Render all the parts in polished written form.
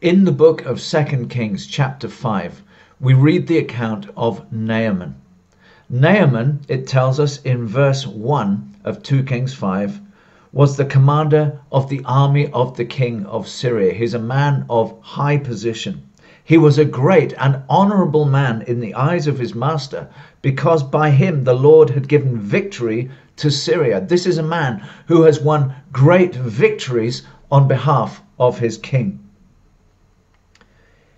In the book of 2 Kings chapter 5, we read the account of Naaman. Naaman, it tells us in verse 1 of 2 Kings 5, was the commander of the army of the king of Syria. He's a man of high position. He was a great and honorable man in the eyes of his master, because by him the Lord had given victory to Syria. This is a man who has won great victories on behalf of his king.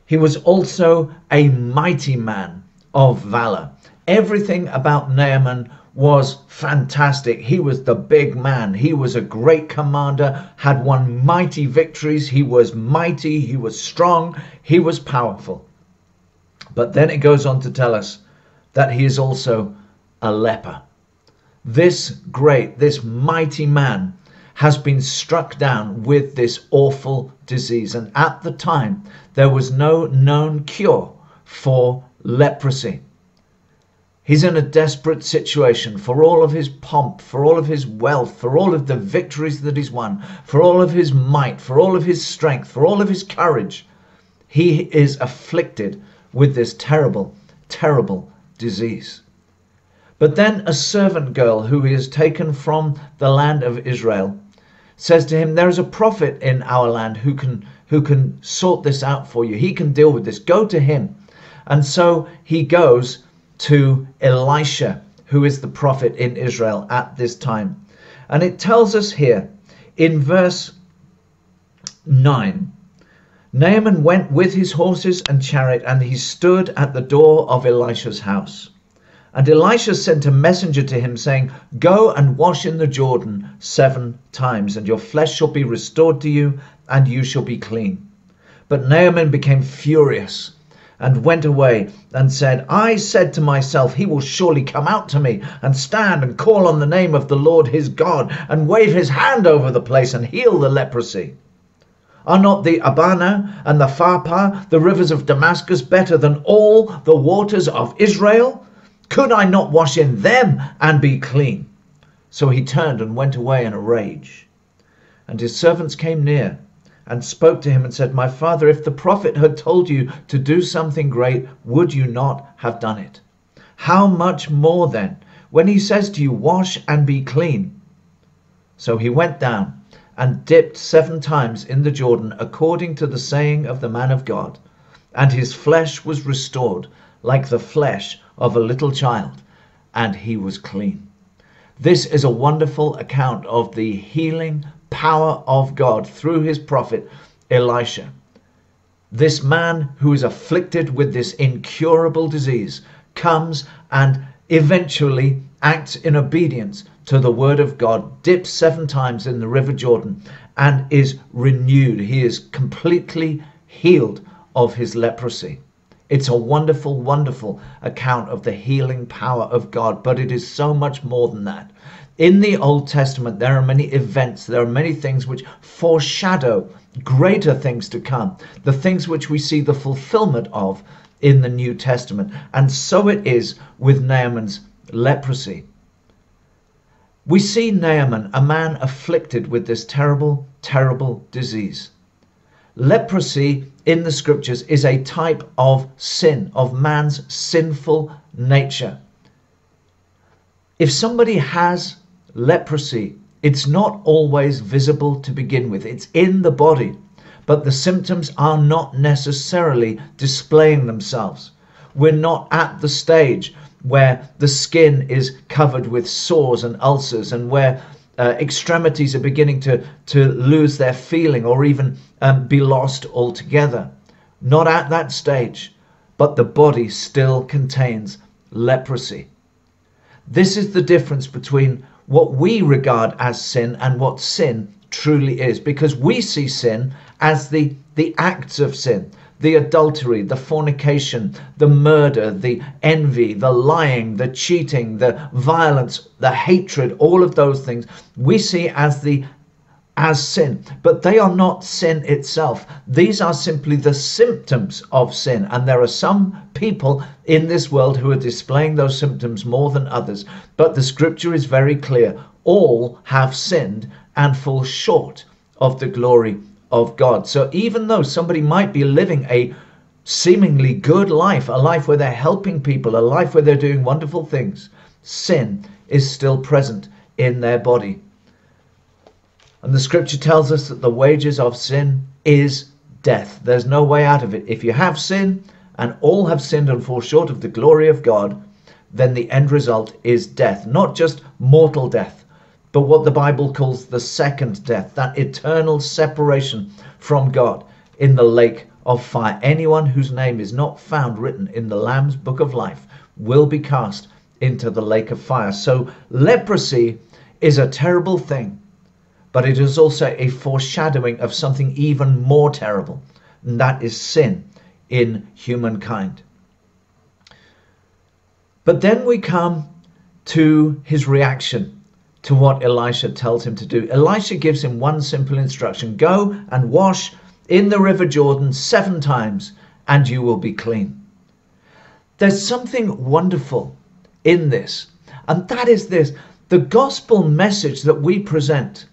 He was also a mighty man of valor. Everything about Naaman was fantastic. He was the big man. He was a great commander, had won mighty victories. He was mighty. He was strong. He was powerful. But then it goes on to tell us that he is also a leper. This great, this mighty man has been struck down with this awful disease. And at the time, there was no known cure for leprosy. He's in a desperate situation. For all of his pomp, for all of his wealth, for all of the victories that he's won, for all of his might, for all of his strength, for all of his courage, he is afflicted with this terrible, terrible disease. But then a servant girl who he has taken from the land of Israel says to him, there is a prophet in our land who can sort this out for you. He can deal with this. Go to him. And so he goes to Elisha, who is the prophet in Israel at this time. And it tells us here in verse 9, Naaman went with his horses and chariot, and he stood at the door of Elisha's house. And Elisha sent a messenger to him, saying, go and wash in the Jordan 7 times, and your flesh shall be restored to you, and you shall be clean. But Naaman became furious and went away and said, I said to myself, he will surely come out to me and stand and call on the name of the Lord his God and wave his hand over the place and heal the leprosy. Are not the Abana and the Pharpar, the rivers of Damascus, better than all the waters of Israel? Could I not wash in them and be clean? So he turned and went away in a rage. And his servants came near and spoke to him and said, my father, if the prophet had told you to do something great, would you not have done it? How much more then, when he says to you, wash and be clean? So he went down and dipped 7 times in the Jordan, according to the saying of the man of God. And his flesh was restored like the flesh of a little child, and he was clean. This is a wonderful account of the healing power of God through his prophet Elisha. This man who is afflicted with this incurable disease comes and eventually acts in obedience to the word of God, dips 7 times in the river Jordan, and is renewed. He is completely healed of his leprosy. It's a wonderful, wonderful account of the healing power of God, but it is so much more than that. In the Old Testament, there are many events, there are many things which foreshadow greater things to come, the things which we see the fulfillment of in the New Testament. And so it is with Naaman's leprosy. We see Naaman, a man afflicted with this terrible, terrible disease. Leprosy in the scriptures is a type of sin, of man's sinful nature. If somebody has leprosy, it's not always visible to begin with. It's in the body, but the symptoms are not necessarily displaying themselves. We're not at the stage where the skin is covered with sores and ulcers, and where extremities are beginning to lose their feeling, or even be lost altogether. Not at that stage, but the body still contains leprosy. This is the difference between what we regard as sin and what sin truly is, because we see sin as the acts of sin, the adultery, the fornication, the murder, the envy, the lying, the cheating, the violence, the hatred, all of those things we see as sin, but they are not sin itself. These are simply the symptoms of sin, and there are some people in this world who are displaying those symptoms more than others, but the scripture is very clear. All have sinned and fall short of the glory of God. So even though somebody might be living a seemingly good life, a life where they're helping people, a life where they're doing wonderful things, sin is still present in their body. And the scripture tells us that the wages of sin is death. There's no way out of it. If you have sin, and all have sinned and fall short of the glory of God, then the end result is death. Not just mortal death, but what the Bible calls the second death, that eternal separation from God in the lake of fire. Anyone whose name is not found written in the Lamb's book of life will be cast into the lake of fire. So leprosy is a terrible thing, but it is also a foreshadowing of something even more terrible, and that is sin in humankind. But then we come to his reaction to what Elisha tells him to do. Elisha gives him one simple instruction: go and wash in the river Jordan 7 times and you will be clean. There's something wonderful in this, and that is this: the gospel message that we present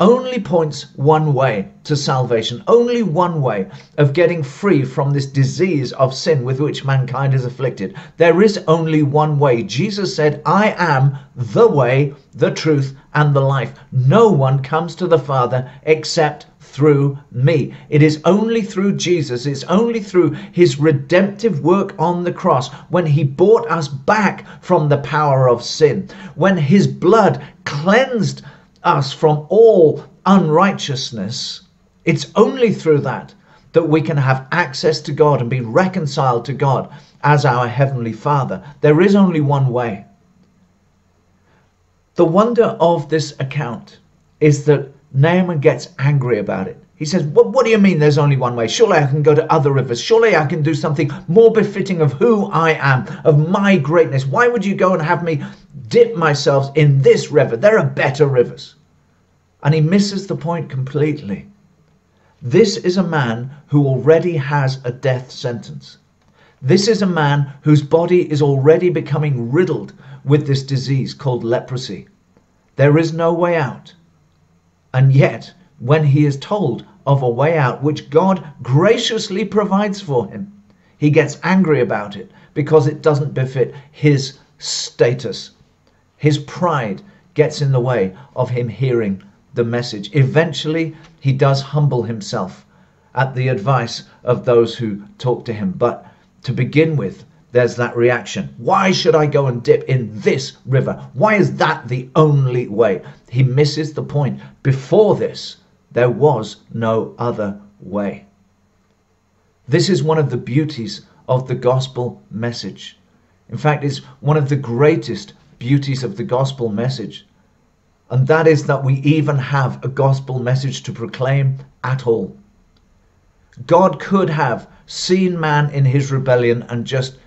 only points one way to salvation, only one way of getting free from this disease of sin with which mankind is afflicted. There is only one way. Jesus said, I am the way, the truth, and the life. No one comes to the Father except through me. It is only through Jesus. It's only through his redemptive work on the cross, when he bought us back from the power of sin, when his blood cleansed us from all unrighteousness. It's only through that that we can have access to God and be reconciled to God as our Heavenly Father. There is only one way. The wonder of this account is that Naaman gets angry about it. He says, what do you mean there's only one way? Surely I can go to other rivers. Surely I can do something more befitting of who I am, of my greatness. Why would you go and have me dip myself in this river? There are better rivers. And he misses the point completely. This is a man who already has a death sentence. This is a man whose body is already becoming riddled with this disease called leprosy. There is no way out. And yet, when he is told of a way out, which God graciously provides for him, he gets angry about it because it doesn't befit his status. His pride gets in the way of him hearing the message. Eventually, he does humble himself at the advice of those who talk to him. But to begin with, there's that reaction. Why should I go and dip in this river? Why is that the only way? He misses the point. Before this, there was no other way. This is one of the beauties of the gospel message. In fact, it's one of the greatest beauties of the gospel message. And that is that we even have a gospel message to proclaim at all. God could have seen man in his rebellion and just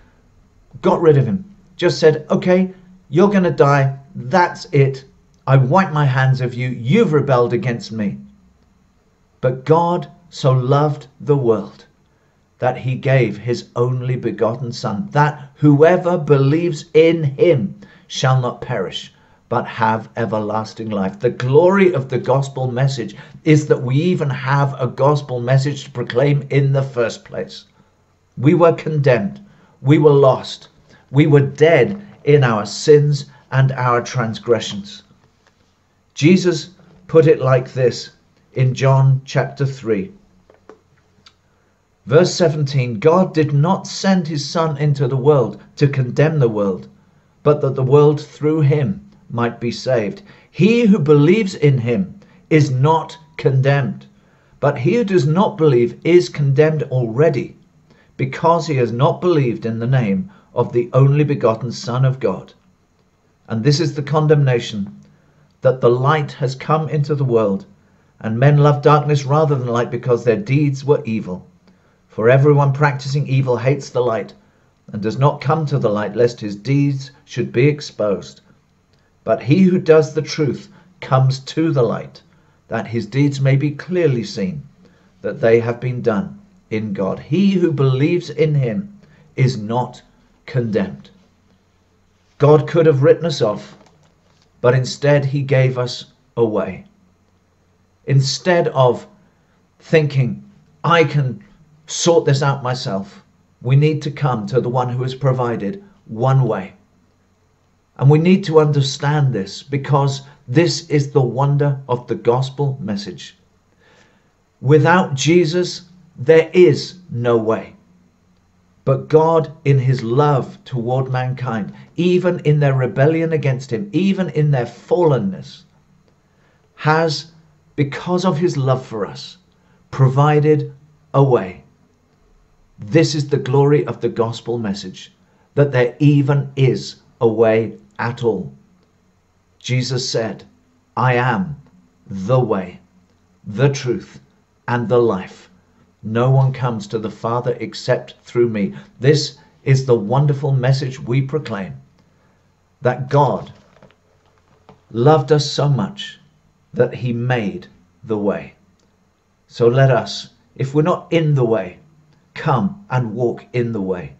got rid of him. Just said, okay, you're going to die. That's it. I wipe my hands of you. You've rebelled against me. But God so loved the world that he gave his only begotten Son, that whoever believes in him shall not perish, but have everlasting life. The glory of the gospel message is that we even have a gospel message to proclaim in the first place. We were condemned. We were lost. We were dead in our sins and our transgressions. Jesus put it like this in John chapter 3, verse 17. God did not send his Son into the world to condemn the world, but that the world through him might be saved. He who believes in him is not condemned, but he who does not believe is condemned already, because he has not believed in the name of the only begotten Son of God. And this is the condemnation, that the light has come into the world, and men love darkness rather than light, because their deeds were evil. For everyone practicing evil hates the light, and does not come to the light, lest his deeds should be exposed. But he who does the truth comes to the light, that his deeds may be clearly seen, that they have been done in God. He who believes in him is not condemned. God could have written us off, but instead he gave us a way. Instead of thinking, I can sort this out myself. We need to come to the one who has provided one way. And we need to understand this, because this is the wonder of the gospel message. Without Jesus, there is no way. But God, in his love toward mankind, even in their rebellion against him, even in their fallenness, has, because of his love for us, provided a way. This is the glory of the gospel message, that there even is a way at all. Jesus said, I am the way, the truth, and the life. No one comes to the Father except through me. This is the wonderful message we proclaim, that God loved us so much that he made the way. So let us, if we're not in the way, come and walk in the way.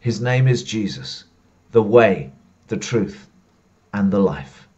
His name is Jesus, the way, the truth, and the life.